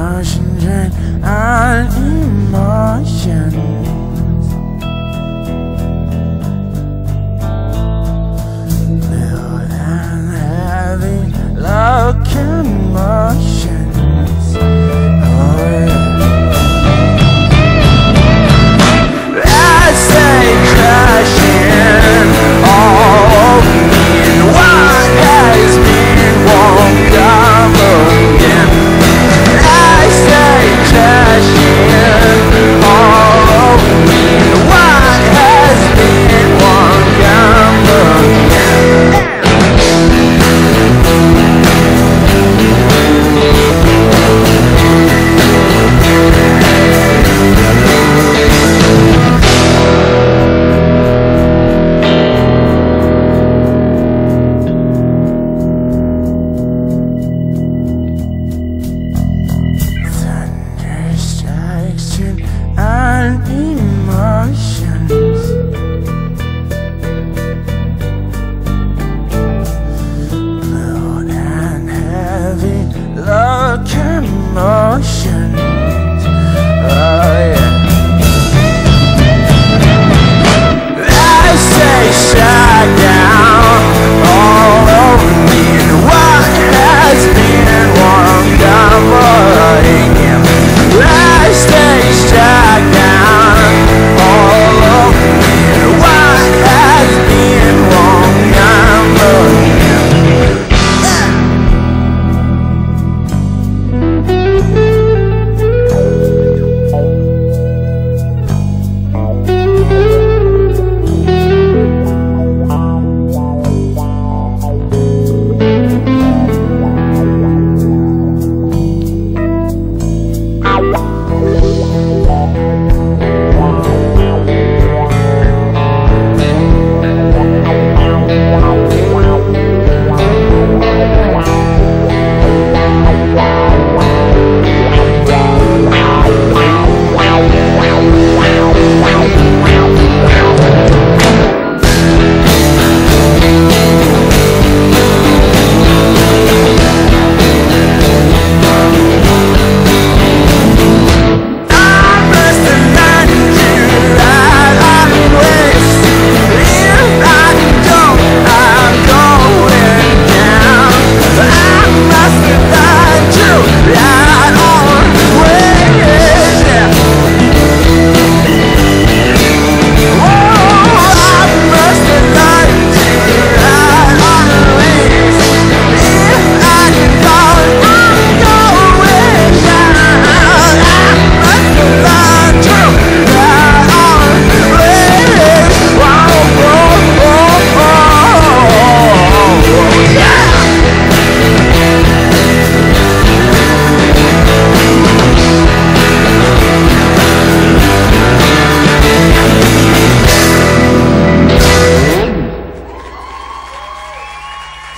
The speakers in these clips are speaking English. emotions and on emotions. Little and heavy locomotion.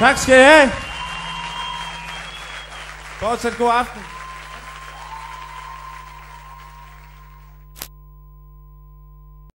Tak skal I have. Fortsat god aften.